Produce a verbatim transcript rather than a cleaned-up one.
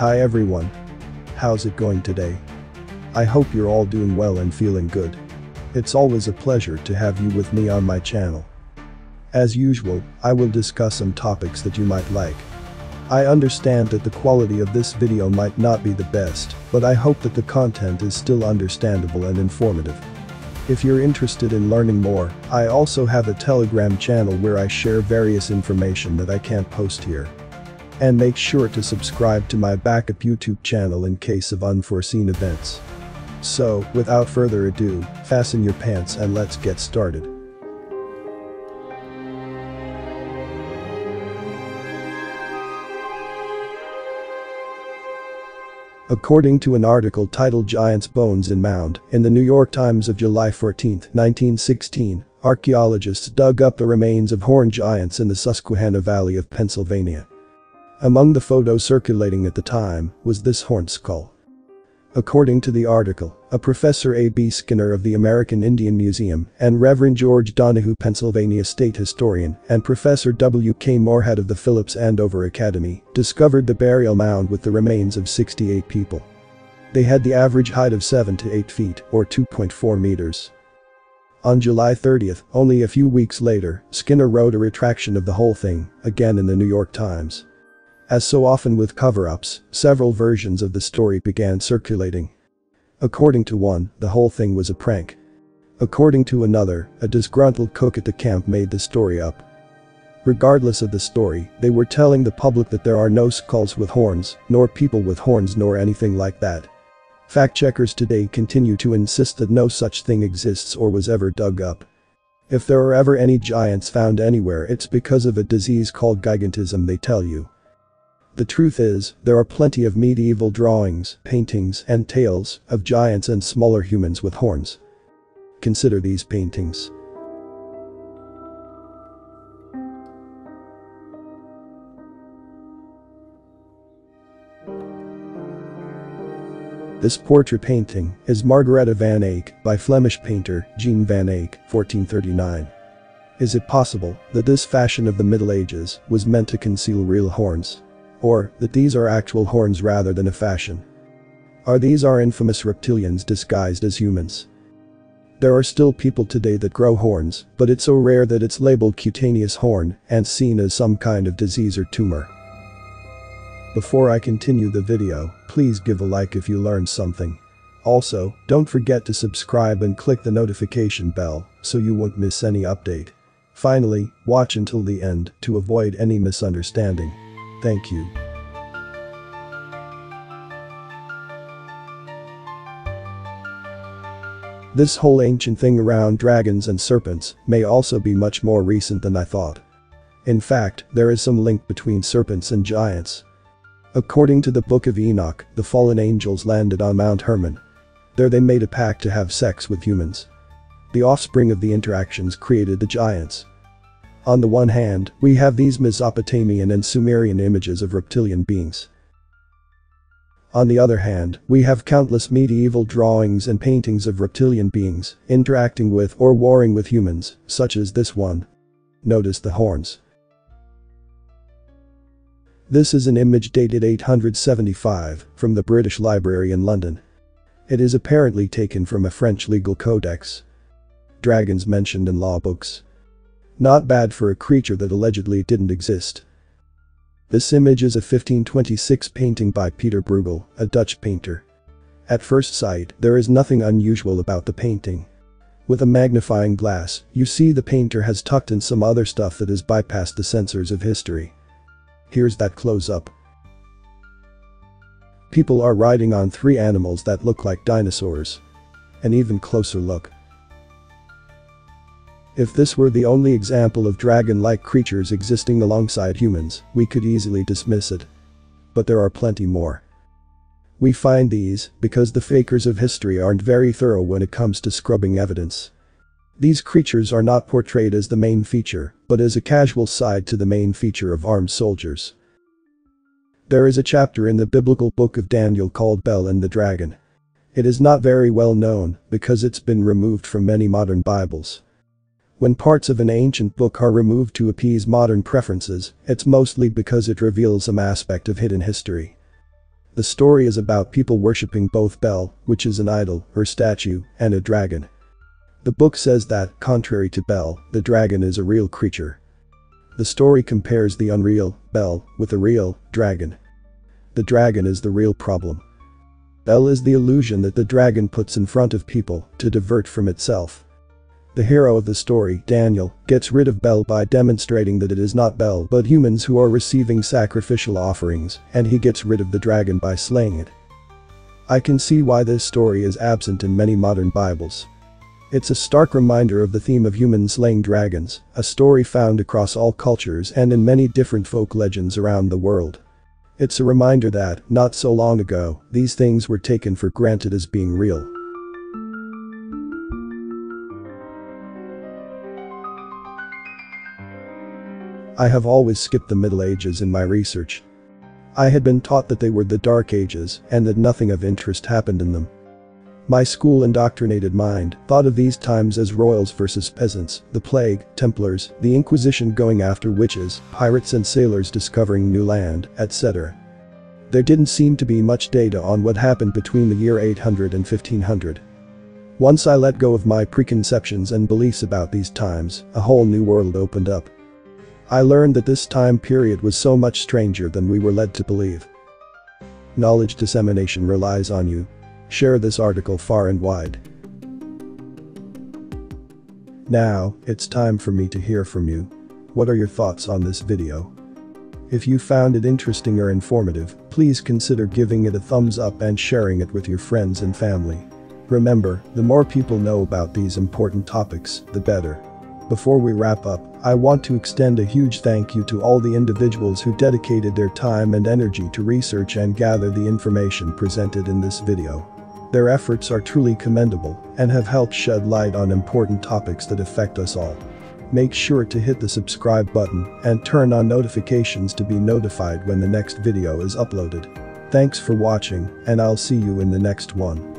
Hi everyone. How's it going today? I hope you're all doing well and feeling good. It's always a pleasure to have you with me on my channel. As usual, I will discuss some topics that you might like. I understand that the quality of this video might not be the best, but I hope that the content is still understandable and informative. If you're interested in learning more, I also have a Telegram channel where I share various information that I can't post here. And make sure to subscribe to my backup YouTube channel in case of unforeseen events. So, without further ado, fasten your pants and let's get started. According to an article titled Giant's Bones in Mound in the New York Times of July fourteenth, nineteen sixteen, archaeologists dug up the remains of horned giants in the Susquehanna Valley of Pennsylvania. Among the photos circulating at the time was this horned skull. According to the article, a Professor A B Skinner of the American Indian Museum and Reverend George Donahue, Pennsylvania state historian, and Professor W K Moorhead of the Phillips Andover Academy discovered the burial mound with the remains of sixty-eight people. They had the average height of seven to eight feet or two point four meters. On July thirtieth, only a few weeks later, Skinner wrote a retraction of the whole thing, again in the New York Times. As so often with cover-ups, several versions of the story began circulating. According to one, the whole thing was a prank. According to another, a disgruntled cook at the camp made the story up. Regardless of the story, they were telling the public that there are no skulls with horns, nor people with horns, nor anything like that. Fact-checkers today continue to insist that no such thing exists or was ever dug up. If there are ever any giants found anywhere, it's because of a disease called gigantism, they tell you. The truth is, there are plenty of medieval drawings, paintings, and tales of giants and smaller humans with horns. Consider these paintings. This portrait painting is Margareta van Eyck by Flemish painter Jean van Eyck, fourteen thirty-nine. Is it possible that this fashion of the Middle Ages was meant to conceal real horns? Or that these are actual horns rather than a fashion? Are these our infamous reptilians disguised as humans? There are still people today that grow horns, but it's so rare that it's labeled cutaneous horn and seen as some kind of disease or tumor. Before I continue the video, please give a like if you learned something. Also, don't forget to subscribe and click the notification bell so you won't miss any update. Finally, watch until the end to avoid any misunderstanding. Thank you. This whole ancient thing around dragons and serpents may also be much more recent than I thought. In fact, there is some link between serpents and giants. According to the Book of Enoch, the fallen angels landed on Mount Hermon. There they made a pact to have sex with humans. The offspring of the interactions created the giants. On the one hand, we have these Mesopotamian and Sumerian images of reptilian beings. On the other hand, we have countless medieval drawings and paintings of reptilian beings interacting with or warring with humans, such as this one. Notice the horns. This is an image dated eight hundred seventy-five from the British Library in London. It is apparently taken from a French legal codex. Dragons mentioned in law books. Not bad for a creature that allegedly didn't exist. This image is a fifteen twenty-six painting by Pieter Bruegel, a Dutch painter. At first sight, there is nothing unusual about the painting. With a magnifying glass, you see the painter has tucked in some other stuff that has bypassed the censors of history. Here's that close-up. People are riding on three animals that look like dinosaurs. An even closer look. If this were the only example of dragon-like creatures existing alongside humans, we could easily dismiss it. But there are plenty more. We find these because the fakers of history aren't very thorough when it comes to scrubbing evidence. These creatures are not portrayed as the main feature, but as a casual side to the main feature of armed soldiers. There is a chapter in the biblical book of Daniel called Bel and the Dragon. It is not very well known because it's been removed from many modern Bibles. When parts of an ancient book are removed to appease modern preferences, it's mostly because it reveals some aspect of hidden history. The story is about people worshipping both Bel, which is an idol, her statue, and a dragon. The book says that, contrary to Bel, the dragon is a real creature. The story compares the unreal, Bel, with a real, dragon. The dragon is the real problem. Bel is the illusion that the dragon puts in front of people to divert from itself. The hero of the story, Daniel, gets rid of Bel by demonstrating that it is not Bel but humans who are receiving sacrificial offerings, and he gets rid of the dragon by slaying it. I can see why this story is absent in many modern Bibles. It's a stark reminder of the theme of humans slaying dragons, a story found across all cultures and in many different folk legends around the world. It's a reminder that, not so long ago, these things were taken for granted as being real. I have always skipped the Middle Ages in my research. I had been taught that they were the Dark Ages and that nothing of interest happened in them. My school-indoctrinated mind thought of these times as royals versus peasants, the plague, Templars, the Inquisition going after witches, pirates and sailors discovering new land, et cetera. There didn't seem to be much data on what happened between the year eight hundred and fifteen hundred. Once I let go of my preconceptions and beliefs about these times, a whole new world opened up. I learned that this time period was so much stranger than we were led to believe. Knowledge dissemination relies on you. Share this article far and wide. Now, it's time for me to hear from you. What are your thoughts on this video? If you found it interesting or informative, please consider giving it a thumbs up and sharing it with your friends and family. Remember, the more people know about these important topics, the better. Before we wrap up, I want to extend a huge thank you to all the individuals who dedicated their time and energy to research and gather the information presented in this video. Their efforts are truly commendable and have helped shed light on important topics that affect us all. Make sure to hit the subscribe button and turn on notifications to be notified when the next video is uploaded. Thanks for watching, and I'll see you in the next one.